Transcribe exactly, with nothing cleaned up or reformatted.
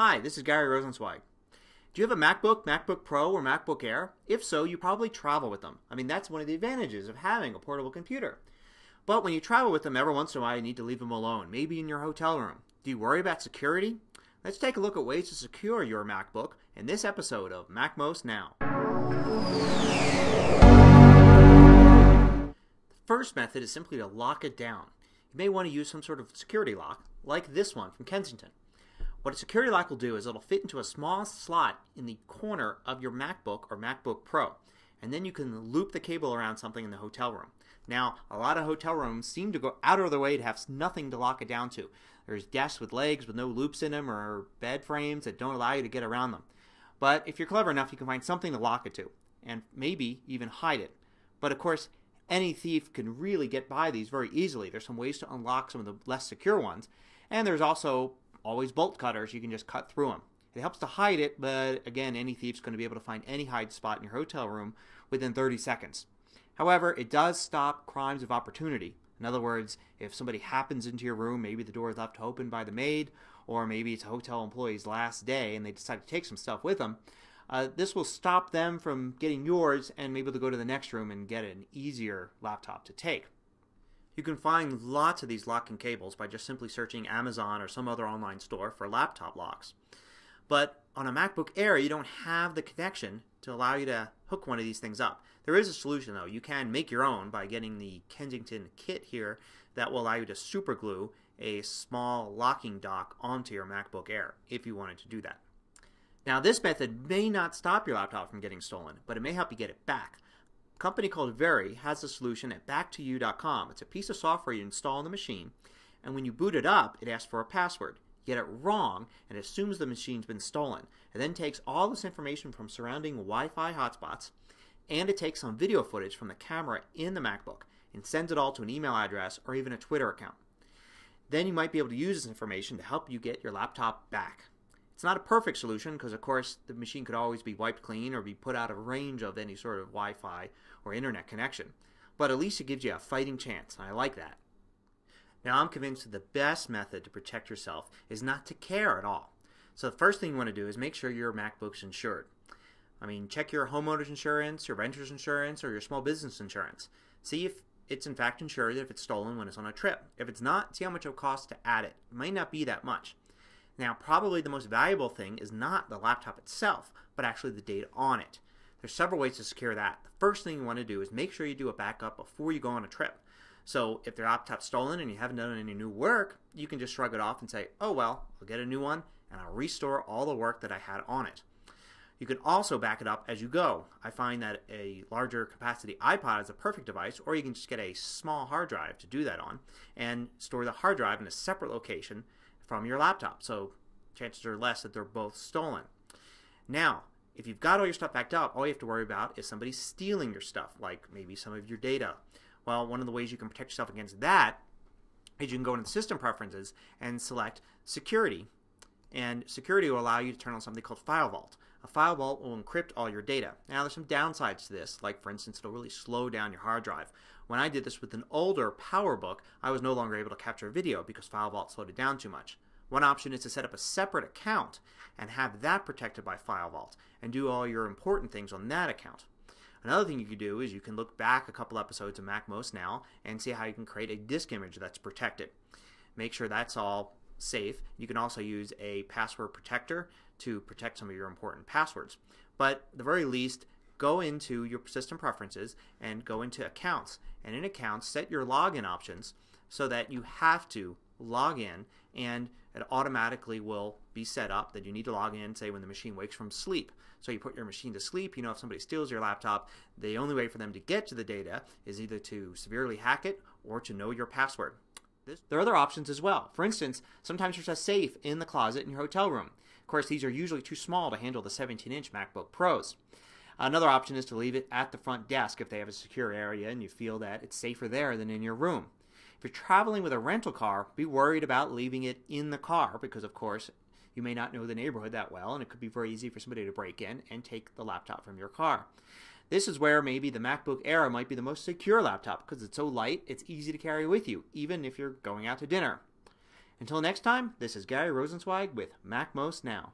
Hi, this is Gary Rosenzweig. Do you have a MacBook, MacBook Pro, or MacBook Air? If so, you probably travel with them. I mean, that's one of the advantages of having a portable computer. But when you travel with them, every once in a while you need to leave them alone, maybe in your hotel room. Do you worry about security? Let's take a look at ways to secure your MacBook in this episode of MacMost Now. The first method is simply to lock it down. You may want to use some sort of security lock, like this one from Kensington. What a security lock will do is it'll fit into a small slot in the corner of your MacBook or MacBook Pro, and then you can loop the cable around something in the hotel room. Now, a lot of hotel rooms seem to go out of their way to have nothing to lock it down to. There's desks with legs with no loops in them or bed frames that don't allow you to get around them. But if you're clever enough, you can find something to lock it to, and maybe even hide it. But of course, any thief can really get by these very easily. There's some ways to unlock some of the less secure ones, and there's also always bolt cutters. You can just cut through them. It helps to hide it, but again, any thief's going to be able to find any hide spot in your hotel room within thirty seconds. However, it does stop crimes of opportunity. In other words, if somebody happens into your room, maybe the door is left open by the maid, or maybe it's a hotel employee's last day and they decide to take some stuff with them, uh, this will stop them from getting yours and maybe they'll go to the next room and get an easier laptop to take. You can find lots of these locking cables by just simply searching Amazon or some other online store for laptop locks. But on a MacBook Air, you don't have the connection to allow you to hook one of these things up. There is a solution, though. You can make your own by getting the Kensington kit here that will allow you to superglue a small locking dock onto your MacBook Air if you wanted to do that. Now, this method may not stop your laptop from getting stolen, but it may help you get it back. A company called Very has a solution at back to you dot com. It's a piece of software you install on the machine, and when you boot it up, it asks for a password. Get it wrong and assumes the machine's been stolen. It then takes all this information from surrounding Wi-Fi hotspots, and it takes some video footage from the camera in the MacBook and sends it all to an email address or even a Twitter account. Then you might be able to use this information to help you get your laptop back. It's not a perfect solution because, of course, the machine could always be wiped clean or be put out of range of any sort of Wi-Fi or internet connection, but at least it gives you a fighting chance, and I like that. Now, I'm convinced that the best method to protect yourself is not to care at all. So the first thing you want to do is make sure your MacBook's insured. I mean, check your homeowner's insurance, your renter's insurance, or your small business insurance. See if it's in fact insured if it's stolen when it's on a trip. If it's not, see how much it costs to add it. It might not be that much. Now, probably the most valuable thing is not the laptop itself, but actually the data on it. There's several ways to secure that. The first thing you want to do is make sure you do a backup before you go on a trip. So if their laptop's stolen and you haven't done any new work, you can just shrug it off and say, oh well, I'll get a new one and I'll restore all the work that I had on it. You can also back it up as you go. I find that a larger capacity iPod is a perfect device, or you can just get a small hard drive to do that on and store the hard drive in a separate location from your laptop. So chances are less that they're both stolen. Now, if you've got all your stuff backed up, all you have to worry about is somebody stealing your stuff, like maybe some of your data. Well, one of the ways you can protect yourself against that is you can go into System Preferences and select Security. And Security will allow you to turn on something called FileVault. A FileVault will encrypt all your data. Now, there's some downsides to this. Like, for instance, it'll really slow down your hard drive. When I did this with an older PowerBook, I was no longer able to capture video because FileVault slowed it down too much. One option is to set up a separate account and have that protected by FileVault and do all your important things on that account. Another thing you can do is you can look back a couple episodes of MacMost Now and see how you can create a disk image that's protected. Make sure that's all safe. You can also use a password protector to protect some of your important passwords. But at the very least, go into your System Preferences and go into Accounts. And in Accounts, set your login options so that you have to log in, and it automatically will be set up that you need to log in, say, when the machine wakes from sleep. So you put your machine to sleep. You know, if somebody steals your laptop, the only way for them to get to the data is either to severely hack it or to know your password. There are other options as well. For instance, sometimes there's a safe in the closet in your hotel room. Of course, these are usually too small to handle the seventeen inch MacBook Pros. Another option is to leave it at the front desk if they have a secure area and you feel that it's safer there than in your room. If you're traveling with a rental car, be worried about leaving it in the car because, of course, you may not know the neighborhood that well, and it could be very easy for somebody to break in and take the laptop from your car. This is where maybe the MacBook Air might be the most secure laptop because it's so light, it's easy to carry with you, even if you're going out to dinner. Until next time, this is Gary Rosenzweig with MacMost Now.